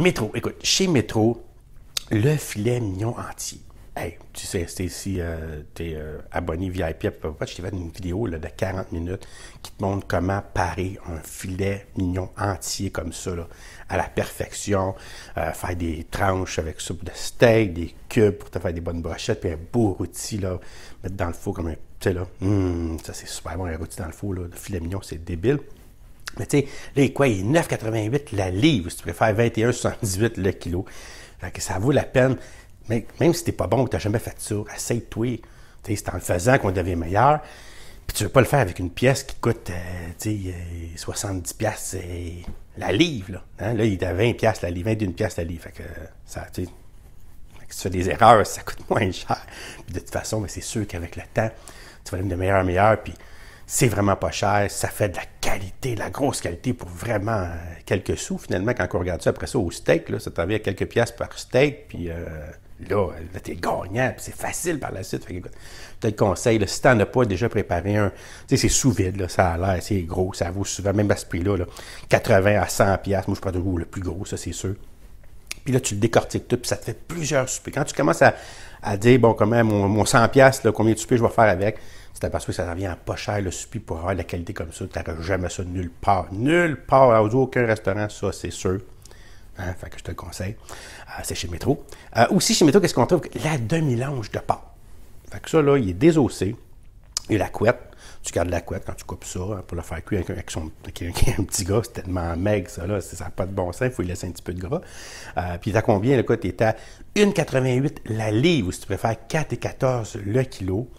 Métro. Écoute, chez Métro, le filet mignon entier. Hey, tu sais, si t'es abonné VIP à Papa Popote, je t'ai fait une vidéo là, de 40 minutes qui te montre comment parer un filet mignon entier comme ça, là, à la perfection, faire des tranches avec soupe de steak, des cubes pour te faire des bonnes brochettes, puis un beau rôti, là, mettre dans le four comme un, tu sais, là, ça c'est super bon, un rôti dans le four, là, le filet mignon, c'est débile. Mais tu sais, là, il est 9,88 la livre, si tu préfères 21,78 le kilo. Fait que ça vaut la peine. Mais même si t'es pas bon ou t'as jamais fait ça, essaye-toi. C'est en le faisant qu'on devient meilleur. Puis tu veux pas le faire avec une pièce qui coûte 70$ la livre. Là, hein? Là il est à 20$ la livre, 21$ la livre. Fait que ça, tu sais, si tu fais des erreurs, ça coûte moins cher. Puis de toute façon, ben, c'est sûr qu'avec le temps, tu vas aller de meilleur en meilleur. Puis c'est vraiment pas cher. Ça fait de la qualité, de la grosse qualité pour vraiment quelques sous. Finalement, quand on regarde ça après ça au steak, là, ça t'en vient à quelques pièces par steak. Puis Là, t'es gagnant, puis c'est facile par la suite. Fait que, écoute, t'as le conseil, là, si t'en as pas déjà préparé un, tu sais, c'est sous-vide, là, ça a l'air, c'est gros, ça vaut souvent, même à ce prix-là, là, 80 à 100 piastres. Moi, je prends toujours le plus gros, ça, c'est sûr. Puis là, tu le décortiques tout, puis ça te fait plusieurs soupers. Quand tu commences à dire, bon, comment mon 100 piastres, là, combien de soupers je vais faire avec, tu t'aperçois que ça revient à pas cher, le souper, pour avoir de la qualité comme ça. T'auras jamais ça nulle part. Nulle part, à aucun restaurant, ça, c'est sûr. Hein, fait que je te le conseille. C'est chez Métro. Aussi, chez Métro, qu'est-ce qu'on trouve? La demi-longe de porc. Fait que ça, là, il est désossé. Il y a la couette. Tu gardes la couette quand tu coupes ça hein, pour le faire cuire avec un petit gars. C'est tellement maigre, ça, là. Ça n'a pas de bon sens. Il faut lui laisser un petit peu de gras. Puis, t'as combien? Le tu es à 1,88 la livre, ou si tu préfères 4,14 le kilo.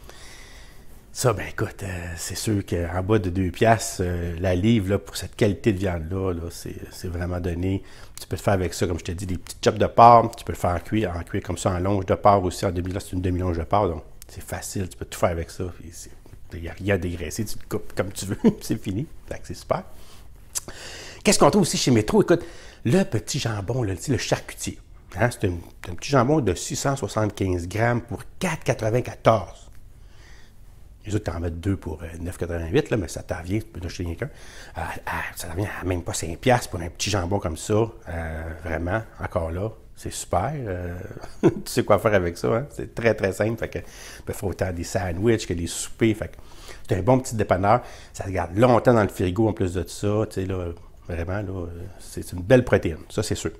Ça, ben écoute, c'est sûr qu'en bas de 2$, la livre, là, pour cette qualité de viande-là, là, c'est vraiment donné. Tu peux le faire avec ça, comme je te dis, des petites chops de porc. Tu peux le faire en cuir comme ça, en longe de porc aussi. En demi-là, c'est une demi-longe de porc, donc c'est facile. Tu peux tout faire avec ça. Il n'y a rien à dégraisser. Tu le coupes comme tu veux, c'est fini. C'est super. Qu'est-ce qu'on trouve aussi chez Métro? Écoute, le petit jambon, le charcutier. Hein? C'est un petit jambon de 675 grammes pour 4,94. Les autres, t'en mettent deux pour 9,88, mais ça t'en vient, tu peux en acheter rien qu'un. Ça t'en vient à même pas 5$ pour un petit jambon comme ça. Vraiment, encore là, c'est super. Tu sais quoi faire avec ça, hein? C'est très, très simple. Fait que tu peux faire autant des sandwichs que des soupers. Fait que t'as un bon petit dépanneur. Ça te garde longtemps dans le frigo en plus de tout ça. Tu sais, là, vraiment, là, c'est une belle protéine. Ça, c'est sûr.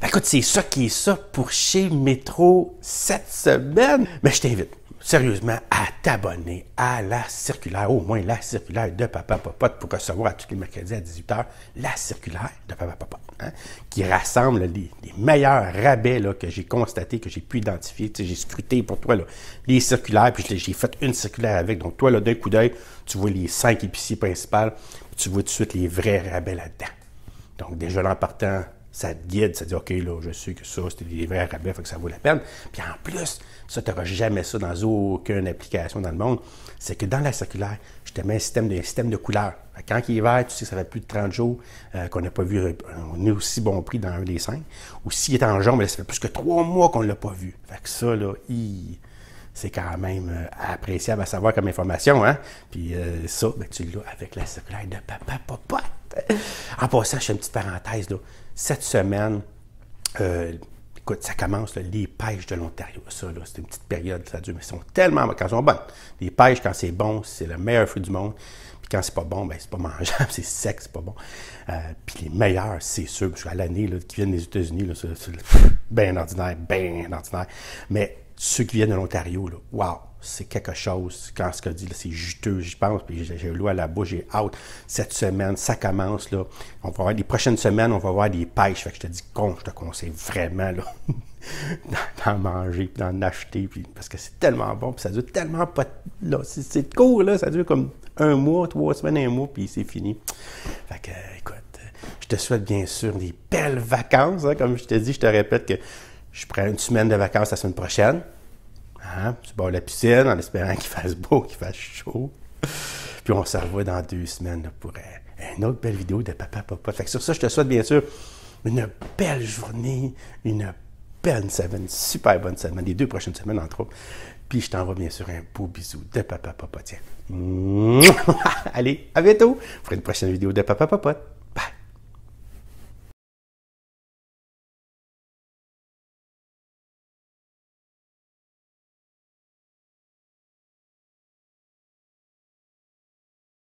Ben, écoute, c'est ça qui est ça pour chez Métro cette semaine. Mais je t'invite sérieusement à t'abonner à La Circulaire, au moins La Circulaire de Papa Popote, pour recevoir à tous les mercredis à 18h La Circulaire de Papa Popote, hein, qui rassemble les meilleurs rabais là, que j'ai constatés, que j'ai pu identifier. J'ai scruté pour toi là, les circulaires, puis j'ai fait une circulaire avec. Donc toi, d'un coup d'œil, tu vois les 5 épiceries principales, puis tu vois tout de suite les vrais rabais là-dedans. Donc déjà là en partant, ça te guide, ça te dit « OK, là, je sais que ça, c'était des vrais rabais, fait que ça vaut la peine. » Puis en plus, ça, tu n'auras jamais ça dans aucune application dans le monde. C'est que dans La Circulaire, je te mets un système de couleurs. Quand il est vert, tu sais que ça fait plus de 30 jours qu'on n'a pas vu un aussi bon prix dans un des 5. Ou s'il est en jaune, là, ça fait plus que 3 mois qu'on ne l'a pas vu. Fait que ça, là, c'est quand même appréciable à savoir comme information, hein? Puis ça, ben, tu l'as avec La Circulaire de Papa Popote. En passant, je fais une petite parenthèse, là. Cette semaine, écoute, ça commence, là, les pêches de l'Ontario. Ça, là, c'est une petite période, ça dure, mais sont tellement bonnes, quand elles sont bonnes. Les pêches, quand c'est bon, c'est le meilleur fruit du monde. Puis quand c'est pas bon, ben c'est pas mangeable, c'est sec, c'est pas bon. Puis les meilleurs, c'est sûr, parce qu'à l'année, qui viennent des États-Unis, c'est bien ordinaire, bien ordinaire. Mais ceux qui viennent de l'Ontario, wow, c'est quelque chose. Quand ce que dit, c'est juteux, j'y pense, puis j'ai l'eau à la bouche, j'ai hâte. Cette semaine, ça commence, là. On va voir, les prochaines semaines, on va voir des pêches. Fait que je te dis, je te conseille vraiment, là, d'en manger, puis d'en acheter, puis, parce que c'est tellement bon, puis ça dure tellement pas, là, c'est court, là, ça dure comme 1 mois, 3 semaines, 1 mois, puis c'est fini. Fait que, écoute, je te souhaite bien sûr des belles vacances, hein, comme je te dis, je te répète que je prends une semaine de vacances la semaine prochaine. Hein? Tu bois la piscine en espérant qu'il fasse beau, qu'il fasse chaud. Puis on se revoit dans 2 semaines là, pour une autre belle vidéo de Papa Popote. Fait que sur ça, je te souhaite bien sûr une belle journée, une belle semaine, une super bonne semaine, les 2 prochaines semaines entre autres. Puis je t'envoie bien sûr un beau bisou de Papa Popote. Tiens. Allez, à bientôt pour une prochaine vidéo de Papa Popote.